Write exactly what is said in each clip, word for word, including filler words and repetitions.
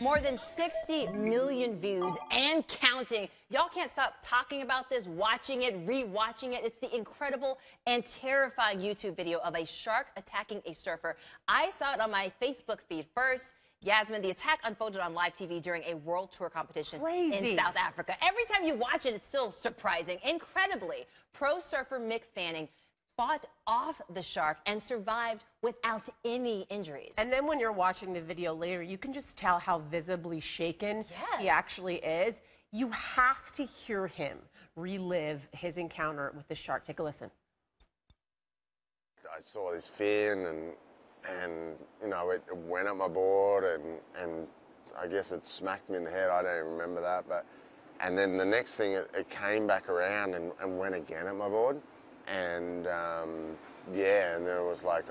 More than sixty million views and counting. Y'all can't stop talking about this, watching it, re-watching it. It's the incredible and terrifying YouTube video of a shark attacking a surfer. I saw it on my Facebook feed first. Yasmin, the attack unfolded on live T V during a world tour competition Crazy. in South Africa. Every time you watch it, it's still surprising. Incredibly, pro surfer Mick Fanning fought off the shark and survived without any injuries. And then when you're watching the video later, you can just tell how visibly shaken yes. he actually is. You have to hear him relive his encounter with the shark. Take a listen. I saw his fin and, and you know, it went up my board and, and I guess it smacked me in the head. I don't even remember that. But, and then the next thing, it, it came back around and, and went again at my board. And um, yeah, and then it was like,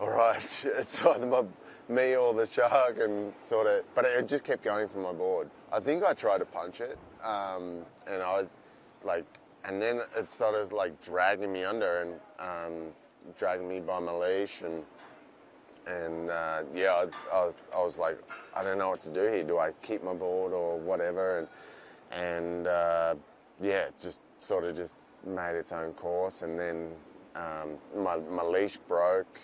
all right, it's either my, me or the shark, and sort of, but it just kept going from my board. I think I tried to punch it, um, and I was like, and then it started like dragging me under and um, dragging me by my leash, and and uh, yeah, I, I, I was like, I don't know what to do here. Do I keep my board or whatever? And and uh, yeah, just sort of just. made its own course, and then um, my, my leash broke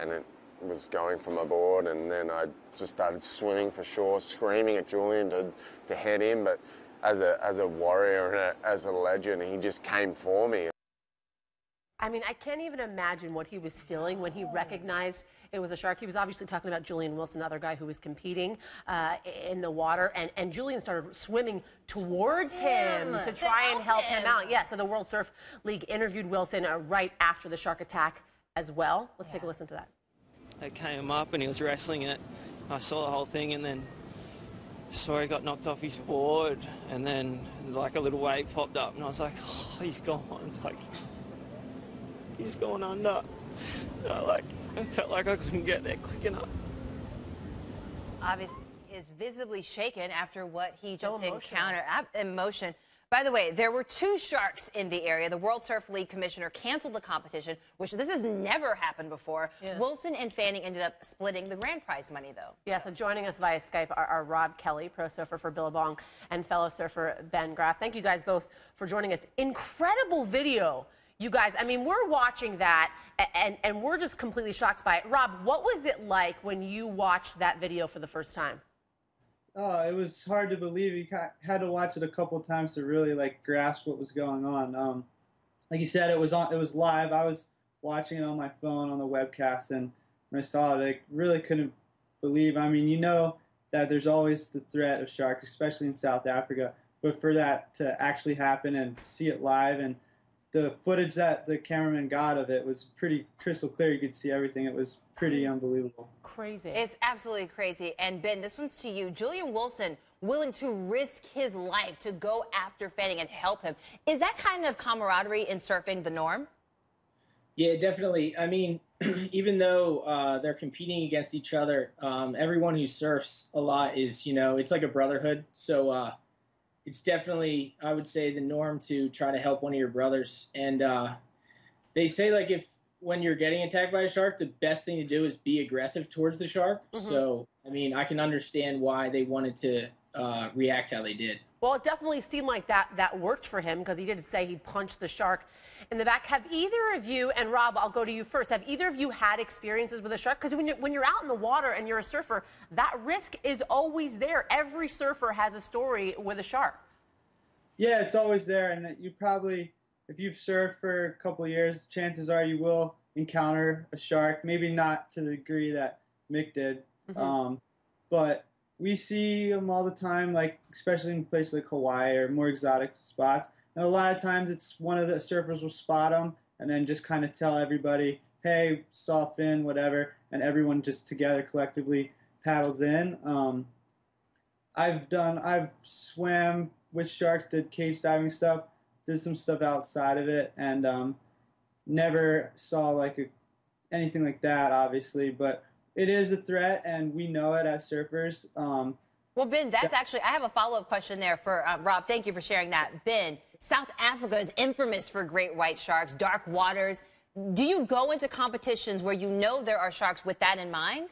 and it was going for my board, and then I just started swimming for shore, screaming at Julian to, to head him, but as a, as a warrior and a, as a legend, he just came for me. I mean, I can't even imagine what he was feeling when he recognized it was a shark. He was obviously talking about Julian Wilson, another guy who was competing uh, in the water, and, and Julian started swimming towards him, him to try and help him. him out. Yeah, so the World Surf League interviewed Wilson uh, right after the shark attack as well. Let's yeah. take a listen to that. It came up and he was wrestling it. I saw the whole thing and then saw he got knocked off his board, and then like a little wave popped up and I was like, oh, he's gone. Like, he's He's gone under. You know, like, I felt like I couldn't get there quick enough. Obviously, he is visibly shaken after what he so just encountered. Emotion. By the way, there were two sharks in the area. The World Surf League commissioner canceled the competition, which this has never happened before. Yeah. Wilson and Fanning ended up splitting the grand prize money, though. Yeah, so joining us via Skype are, are Rob Kelly, pro surfer for Billabong, and fellow surfer Ben Graf. Thank you guys both for joining us. Incredible video. You guys, I mean, we're watching that, and, and we're just completely shocked by it. Rob, what was it like when you watched that video for the first time? Oh, it was hard to believe. You had to watch it a couple times to really, like, grasp what was going on. Um, like you said, it was on, it was live. I was watching it on my phone on the webcast, and when I saw it, I really couldn't believe. I mean, you know that there's always the threat of sharks, especially in South Africa. But for that to actually happen and see it live, and the footage that the cameraman got of it was pretty crystal clear. You could see everything. It was pretty unbelievable. Crazy. It's absolutely crazy. And Ben, this one's to you. Julian Wilson willing to risk his life to go after Fanning and help him. Is that kind of camaraderie in surfing the norm? Yeah, definitely. I mean, even though uh, they're competing against each other, um, everyone who surfs a lot is, you know, it's like a brotherhood. So, uh, it's definitely, I would say, the norm to try to help one of your brothers. And uh, they say, like, if when you're getting attacked by a shark, the best thing to do is be aggressive towards the shark. Mm-hmm. So, I mean, I can understand why they wanted to uh, react how they did. Well, it definitely seemed like that, that worked for him, because he did say he punched the shark in the back. Have either of you, and Rob, I'll go to you first, have either of you had experiences with a shark? Because when you're, when you're out in the water and you're a surfer, that risk is always there. Every surfer has a story with a shark. Yeah, it's always there. And you probably, if you've surfed for a couple of years, chances are you will encounter a shark. Maybe not to the degree that Mick did, mm-hmm. um, but we see them all the time, like especially in places like Hawaii or more exotic spots. And a lot of times it's one of the surfers will spot them and then just kind of tell everybody, hey, saw fin, whatever, and everyone just together collectively paddles in. Um, I've done, I've swam with sharks, did cage diving stuff, did some stuff outside of it, and um, never saw like a, anything like that, obviously, but it is a threat, and we know it as surfers. Um, well, Ben, that's that actually, I have a follow-up question there for uh, Rob. Thank you for sharing that. Ben, South Africa is infamous for great white sharks, dark waters. Do you go into competitions where you know there are sharks with that in mind?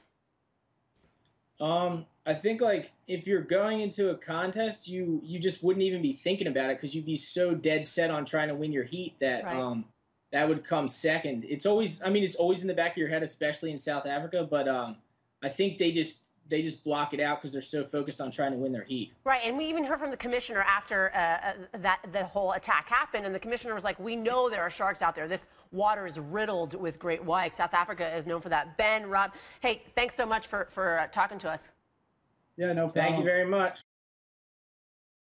Um, I think like if you're going into a contest, you you just wouldn't even be thinking about it because you'd be so dead set on trying to win your heat that right. um, that would come second. It's always, I mean, it's always in the back of your head, especially in South Africa. But um, I think they just they just block it out because they're so focused on trying to win their heat. Right, and we even heard from the commissioner after uh, that the whole attack happened, and the commissioner was like, "We know there are sharks out there. This water is riddled with great white. South Africa is known for that." Ben, Rob, hey, thanks so much for for uh, talking to us. Yeah, no problem. Thank you very much.